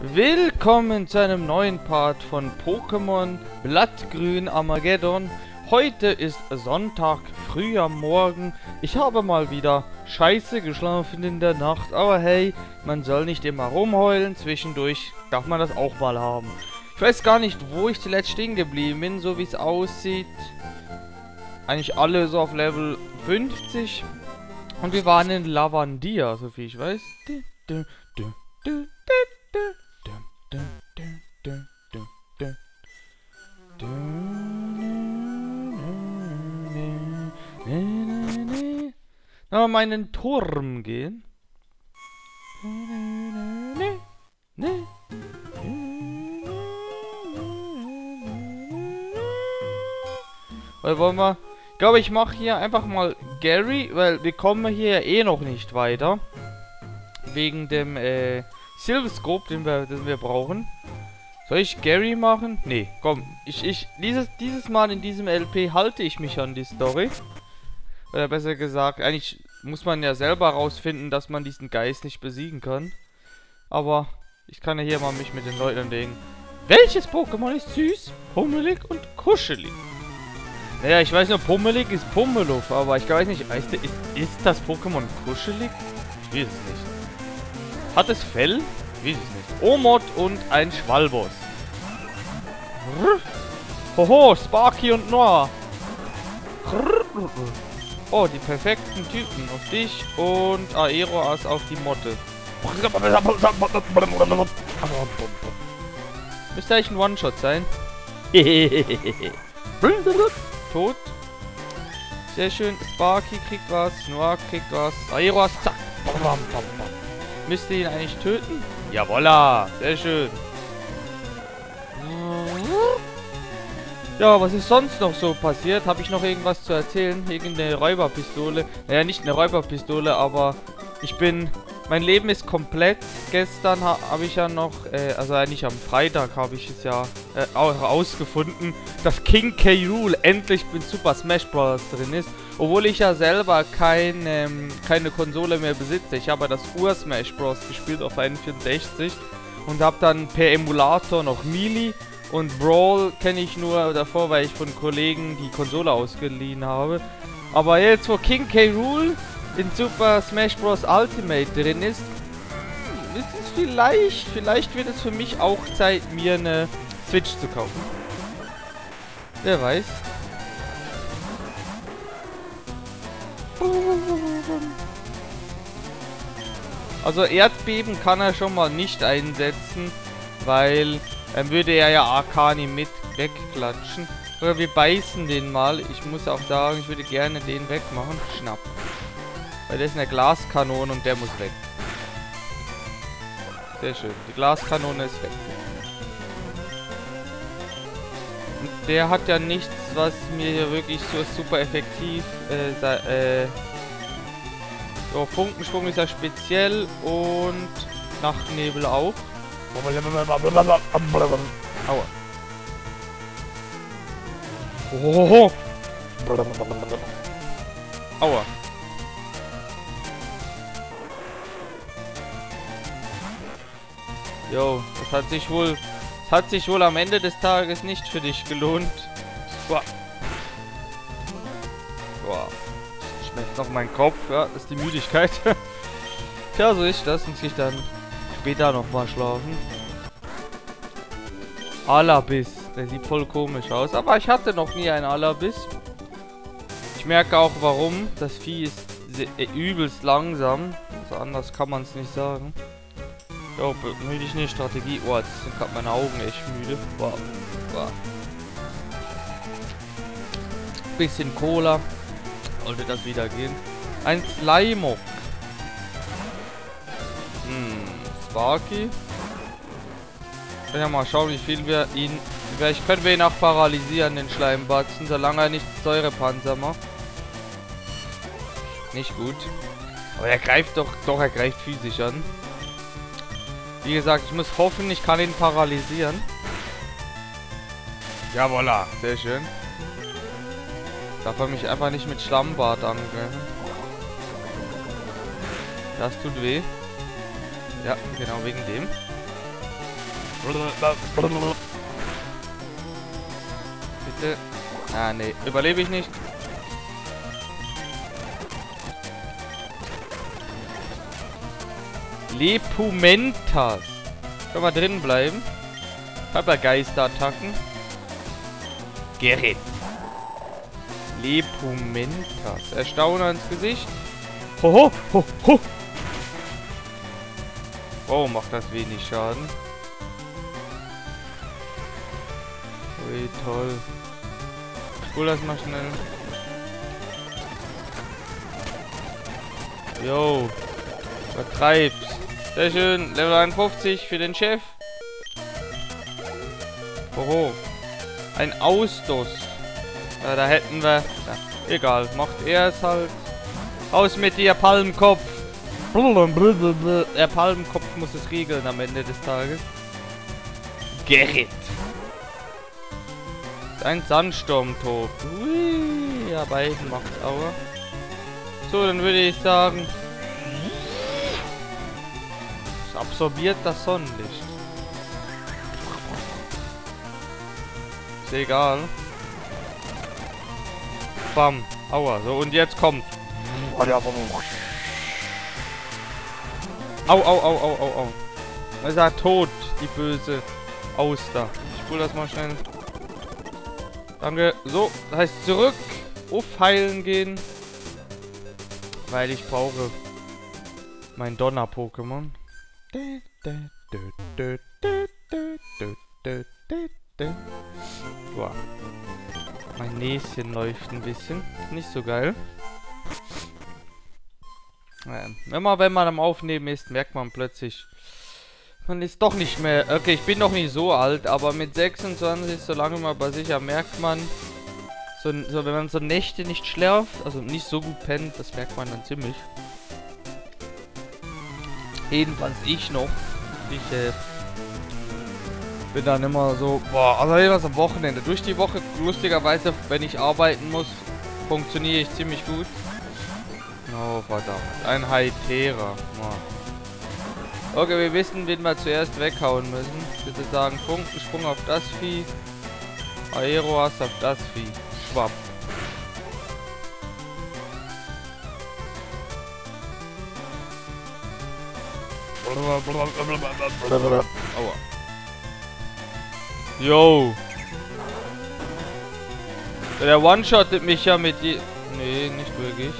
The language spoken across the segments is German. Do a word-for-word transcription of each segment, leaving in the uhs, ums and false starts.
Willkommen zu einem neuen Part von Pokémon Blattgrün Armageddon. Heute ist Sonntag, früh am Morgen. Ich habe mal wieder scheiße geschlafen in der Nacht, aber hey, man soll nicht immer rumheulen, zwischendurch darf man das auch mal haben. Ich weiß gar nicht, wo ich zuletzt stehen geblieben bin, so wie es aussieht. Eigentlich alle so auf Level fünfzig. Und wir waren in Lavandia, so viel ich weiß. Na, mal in den Turm gehen. Oder wollen wir... Ich glaube, ich mache hier einfach mal Gary, weil wir kommen hier eh noch nicht weiter. Wegen dem äh, Silverscope, den wir, den wir brauchen. Soll ich Gary machen? Nee, komm. Ich, ich, dieses, dieses Mal in diesem L P halte ich mich an die Story. Oder besser gesagt, eigentlich muss man ja selber rausfinden, dass man diesen Geist nicht besiegen kann. Aber ich kann ja hier mal mich mit den Leuten legen. Welches Pokémon ist süß, hummelig und kuschelig? Naja, ich weiß nur, pummelig ist Pummeluff, aber ich weiß nicht, weißt du, ist, ist das Pokémon kuschelig? Ich weiß es nicht. Hat es Fell? Ich weiß es nicht. Omod und ein Schwalboss. Hoho, Sparky und Noah. Oh, die perfekten Typen auf dich und Aeroas auf die Motte. Müsste eigentlich ein One-Shot sein. Hehehehe. Tot. Sehr schön. Sparky kriegt was. Noah kriegt was. Aeroas. Zack. Bam, bam, bam. Müsst ihr ihn eigentlich töten? Jawolla. Sehr schön. Ja, was ist sonst noch so passiert? Habe ich noch irgendwas zu erzählen? Irgendeine Räuberpistole. Naja, nicht eine Räuberpistole, aber ich bin... Mein Leben ist komplett. Gestern ha habe ich ja noch, äh, also eigentlich am Freitag habe ich es ja äh, herausgefunden, dass King K. Rool endlich in Super Smash Bros. Drin ist. Obwohl ich ja selber kein, ähm, keine Konsole mehr besitze. Ich habe das Ur-Smash Bros. Gespielt auf N vierundsechzig und habe dann per Emulator noch Melee und Brawl kenne ich nur davor, weil ich von Kollegen die Konsole ausgeliehen habe. Aber jetzt, wo King K. Rool in Super Smash Bros. Ultimate drin ist, ist es vielleicht, vielleicht wird es für mich auch Zeit, mir eine Switch zu kaufen. Wer weiß. Also Erdbeben kann er schon mal nicht einsetzen, weil dann würde er ja Arcani mit wegklatschen. Oder wir beißen den mal. Ich muss auch sagen, ich würde gerne den wegmachen. Schnapp. Weil der ist eine Glaskanone und der muss weg. Sehr schön. Die Glaskanone ist weg. Und der hat ja nichts, was mir hier wirklich so super effektiv... Äh, sei, äh so, Funkensprung ist ja speziell und Nachtnebel auch. Aua. Ohoho. Aua. Jo, das hat sich wohl, das hat sich wohl am Ende des Tages nicht für dich gelohnt. Boah. Boah. Schmeckt noch mein Kopf, ja, das ist die Müdigkeit. Tja, so ist das, muss ich dann später nochmal schlafen. Alabiss, der sieht voll komisch aus, aber ich hatte noch nie einen Alabiss. Ich merke auch warum, das Vieh ist übelst langsam, also anders kann man es nicht sagen. Jo, bemühe dich nicht, Strategie. Oh, jetzt sind gerade meine Augen echt müde. Wow. Wow. Bisschen Cola. Sollte das wieder gehen. Ein Slimo. Hm, Sparky. Ich kann ja mal schauen, wie viel wir ihn... Vielleicht können wir ihn auch paralysieren, den Schleimbatzen, solange er nicht Säurepanzer macht. Nicht gut. Aber er greift doch... Doch, er greift physisch an. Wie gesagt, ich muss hoffen, ich kann ihn paralysieren. Jawolla, sehr schön. Darf er mich einfach nicht mit Schlammbart angreifen. Das tut weh. Ja, genau wegen dem. Bitte. Ah, nee. Überlebe ich nicht. Lepumentas. Können wir drin bleiben? Körpergeisterattacken. Gerät. Lepumentas. Erstauner ins Gesicht. Hoho, ho, ho. Oh, macht das wenig Schaden. Ui, toll. Ich hol das mal schnell. Yo. Vertreib's. Sehr schön. Level einundfünfzig für den Chef. Oho. Ein Ausstoß. Ja, da hätten wir... Ja, egal. Macht er es halt. Raus mit dir, Palmkopf. Der Palmkopf muss es regeln am Ende des Tages. Gerrit. Ein Sandsturm tobt. Ui, ja, beiden macht's aber. So, dann würde ich sagen... Es absorbiert das Sonnenlicht. Ist egal. Bam. Aua. So, und jetzt kommt. Au, au, au, au, au, au. Er ist ja tot, die böse Auster. Ich spule das mal schnell. Danke. So, das heißt zurück. Auf heilen gehen. Weil ich brauche mein Donner-Pokémon. Wow. Mein Näschen läuft ein bisschen. Nicht so geil. Immer wenn man am Aufnehmen ist, merkt man plötzlich, man ist doch nicht mehr... Okay, ich bin noch nicht so alt, aber mit sechsundzwanzig, so lange mal bei sicher, merkt man, so, so, wenn man so Nächte nicht schläft, also nicht so gut pennt, das merkt man dann ziemlich. Jedenfalls ich noch. Ich äh, bin dann immer so... Boah, also jedenfalls am Wochenende. Durch die Woche, lustigerweise, wenn ich arbeiten muss, funktioniere ich ziemlich gut. Oh, verdammt. Ein Hytera. Oh. Okay, wir wissen, wen wir zuerst weghauen müssen. Bitte sagen, Funkensprung auf das Vieh. Aeroas auf das Vieh. Schwapp. Aua. Yo. Der one-shottet mich ja mit je... Nee, nicht wirklich.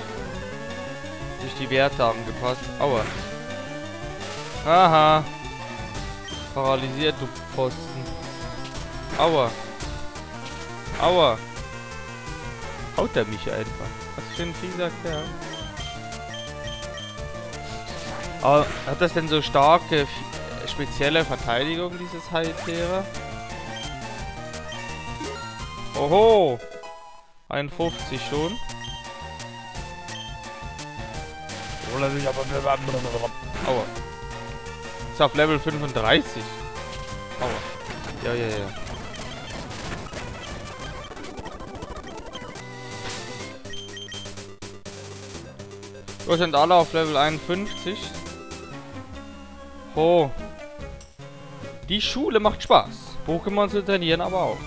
Die Werte haben gepasst. Aua. Haha. Paralysiert, du Pfosten. Aua. Aua. Haut er mich einfach. Was für ein fieser Kerl. Aber hat das denn so starke, spezielle Verteidigung, dieses Hytera? Oho. einundfünfzig schon. Aua. Ist auf Level fünfunddreißig. Aua. Ja, ja, ja. Wir sind alle auf Level einundfünfzig. Oh. Die Schule macht Spaß. Pokémon zu trainieren aber auch.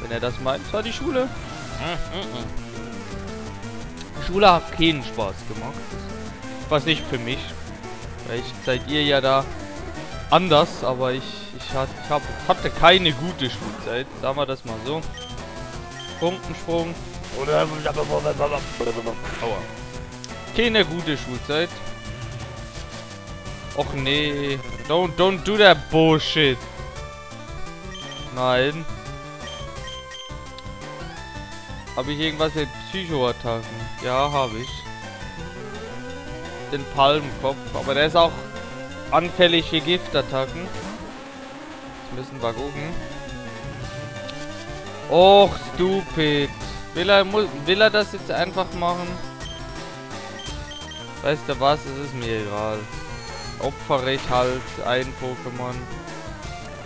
Wenn er das meint, war die Schule. Die Schule hat keinen Spaß gemacht. Was nicht für mich. Vielleicht seid ihr ja da anders, aber ich, ich, hat, ich hab, hatte keine gute Schulzeit. Sagen wir das mal so. Punktensprung. Aua. Keine gute Schulzeit. Och nee. Don't, don't do that bullshit. Nein. Habe ich irgendwas mit Psychoattacken? Ja, habe ich. Den Palmenkopf, aber der ist auch anfällig für Giftattacken. Jetzt müssen wir gucken. Och, stupid. Will er, will er das jetzt einfach machen? Weißt du was? Es ist mir egal. Opfere ich halt ein Pokémon.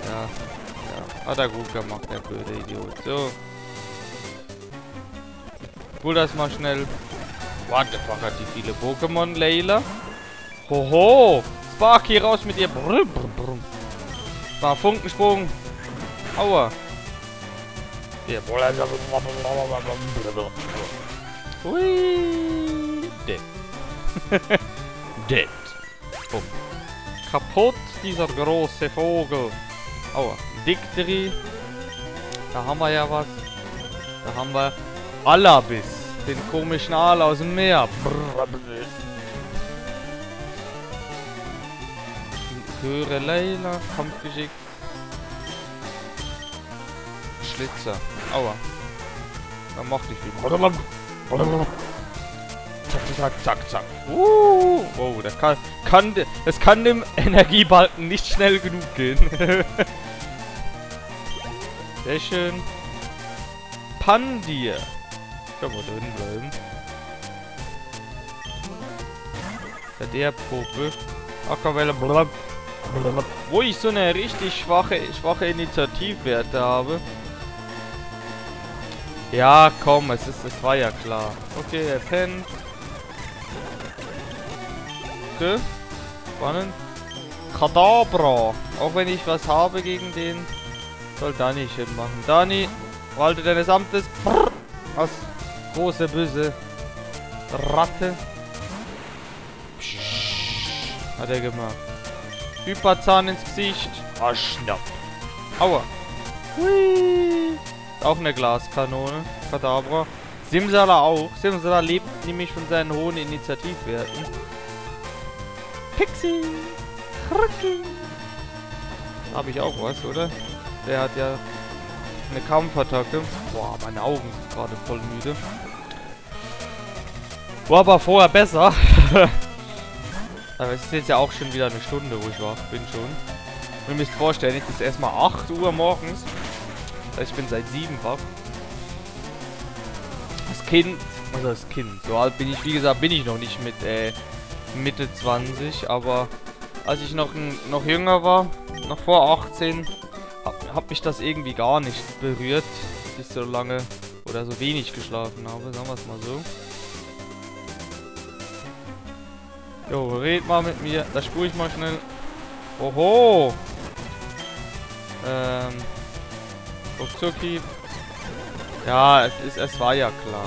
Ja, ja. Hat er gut gemacht, der blöde Idiot. So. Hol das mal schnell. What the fuck, hat die viele Pokémon, Layla? Hoho! Sparky, raus mit ihr! Brr, brr, brr. mal Funkensprung. Aua. Ui. Dead. Dead. Boom. Kaputt, dieser große Vogel. Aua. Dictery. Da haben wir ja was. Da haben wir Alabis. Den komischen Aal aus dem Meer. Höre Leila. Kampf geschickt. Schlitzer. Aua. Da macht nicht viel. Zack, zack, zack, zack. Uh, wow, das kann, kann, das kann dem Energiebalken nicht schnell genug gehen. Sehr schön. Pandir. Können wir drin bleiben. Der, der Popel. Ackerwelle. Wo ich so eine richtig schwache, schwache Initiativwerte habe. Ja, komm, es ist, es war ja klar. Okay, er pennt. Okay, spannend. Kadabra. Auch wenn ich was habe gegen den, soll Dani schön machen. Dani, walte deines Amtes. Brrr, aus große böse Ratte. Psch, hat er gemacht. Hyperzahn ins Gesicht. Ah, schnapp. Aua. Hui. Auch eine Glaskanone. Kadabra. Simsala auch. Simsala lebt nämlich von seinen hohen Initiativwerten. Pixie. Habe ich auch was, oder? Der hat ja eine Kampfattacke. Boah, meine Augen sind gerade voll müde. War aber vorher besser. Aber es ist jetzt ja auch schon wieder eine Stunde, wo ich wach bin schon. Ihr müsst vorstellen, es ist erstmal acht Uhr morgens. Ich bin seit sieben wach. Das Kind, also das Kind. So alt bin ich, wie gesagt, bin ich noch nicht mit äh, Mitte zwanzig. Aber als ich noch, noch jünger war, noch vor achtzehn, hab, hab mich das irgendwie gar nicht berührt, dass ich so lange oder so wenig geschlafen habe, sagen wir es mal so. Jo, red mal mit mir. Da spur ich mal schnell. Oho! Ähm. Ruckzucki. Ja, es, ist, es war ja klar.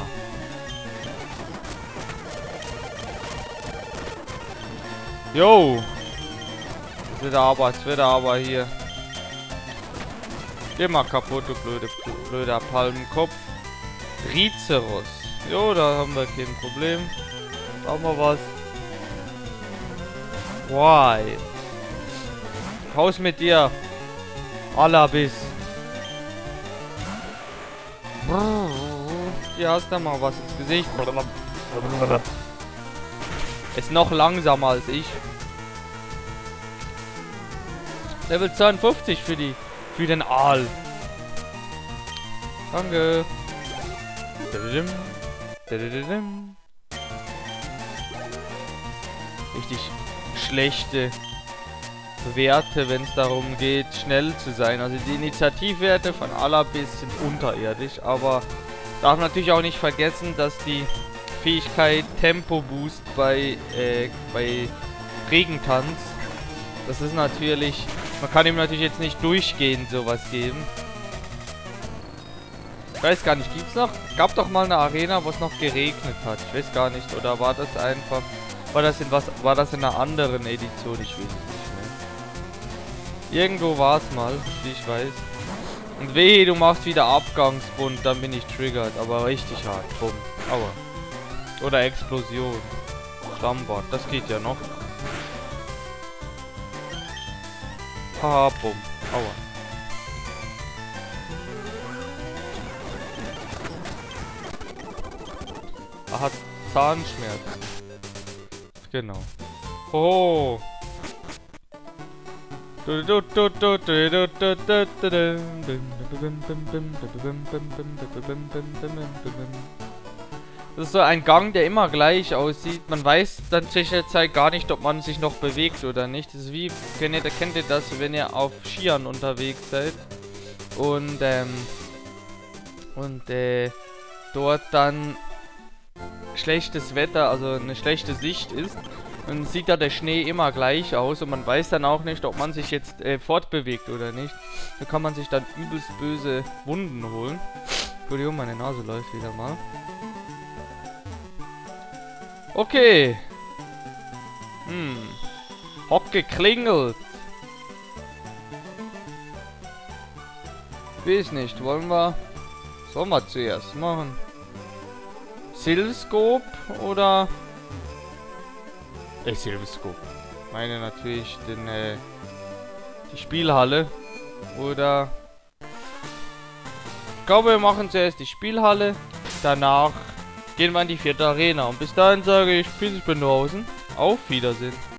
Jo! Es wird aber, es wird aber hier. Geh mal kaputt, du blöde, blöder Palmenkopf. Rizeros. Jo, da haben wir kein Problem. Da haben wir was. Why? Raus mit dir. Alabis. Hier hast du mal was ins Gesicht. Ist noch langsamer als ich. Level zweiundfünfzig für die für den Aal. Danke. Richtig schlechte Werte, wenn es darum geht, schnell zu sein. Also die Initiativwerte von Alabis sind unterirdisch, aber darf natürlich auch nicht vergessen, dass die Fähigkeit Tempo Boost bei äh, bei Regentanz, das ist natürlich, man kann ihm natürlich jetzt nicht durchgehend sowas geben. Ich weiß gar nicht, gibt's noch? Es gab doch mal eine Arena, wo es noch geregnet hat. Ich weiß gar nicht, oder war das einfach, war das in was, war das in einer anderen Edition? Ich weiß nicht. Irgendwo war es mal, wie ich weiß. Und wehe, du machst wieder Abgangsbund, dann bin ich triggert, aber richtig hart. Bumm. Aua. Oder Explosion. Stammbad, das geht ja noch. Haha, bumm. Aua. Er hat Zahnschmerzen. Genau. Oh. Das ist so ein Gang, der immer gleich aussieht. Man weiß dann sicher Zeit gar nicht, ob man sich noch bewegt oder nicht. Das ist wie, kennt ihr, kennt ihr das, wenn ihr auf Skiern unterwegs seid und ähm, und äh, dort dann schlechtes Wetter, also eine schlechte Sicht ist. Dann sieht da der Schnee immer gleich aus und man weiß dann auch nicht, ob man sich jetzt äh, fortbewegt oder nicht. Da kann man sich dann übelst böse Wunden holen. Entschuldigung, meine Nase läuft wieder mal. Okay. Hm. Hock geklingelt. Weiß nicht, wollen wir... Sollen wir zuerst machen? Silverscope oder... Äh, Silverscope. Ich meine natürlich den, äh, die Spielhalle. Oder... Ich glaube, wir machen zuerst die Spielhalle. Danach gehen wir in die vierte Arena. Und bis dahin sage ich, bis ich bin draußen. Auf Wiedersehen.